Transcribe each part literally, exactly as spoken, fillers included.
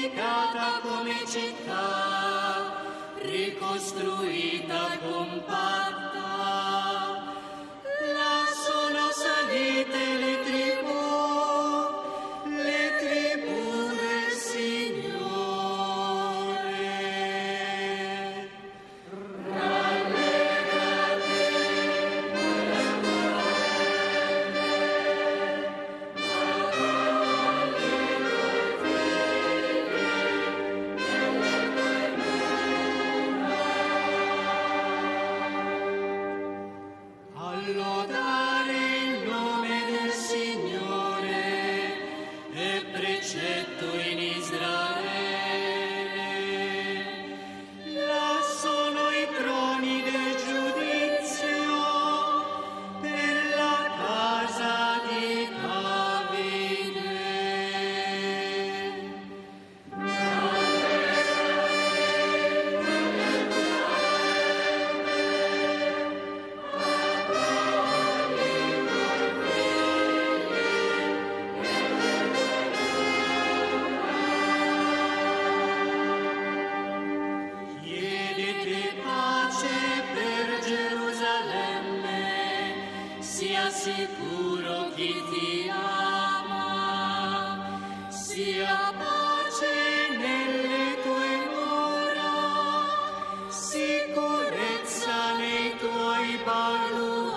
edificata come città, ricostruita compatta. Là sono salite le tribù, le tribù del Signore. Sicuro chi ti ama, sia pace nelle tue mura, sicurezza nei tuoi baluardi.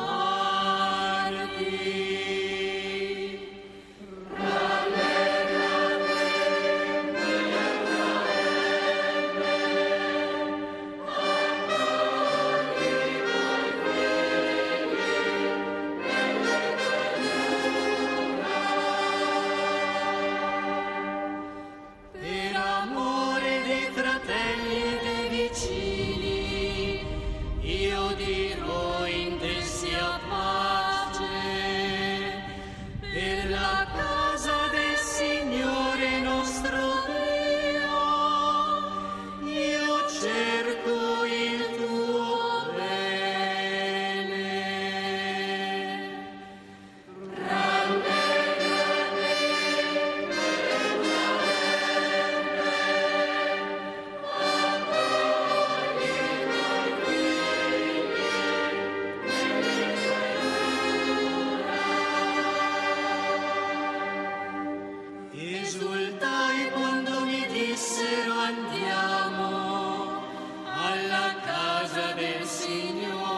Esultai quando mi dissero: andiamo alla casa del Signore.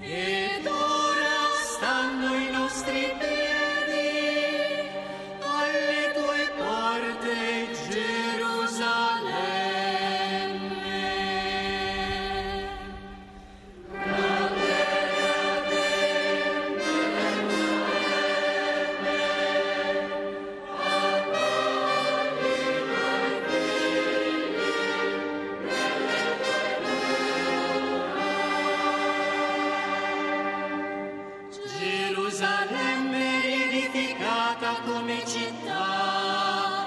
Ed ora stanno i nostri piedi alle tue porte, Gerusalemme. Gerusalemme riedificata come città,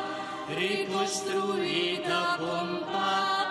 ricostruita con pace.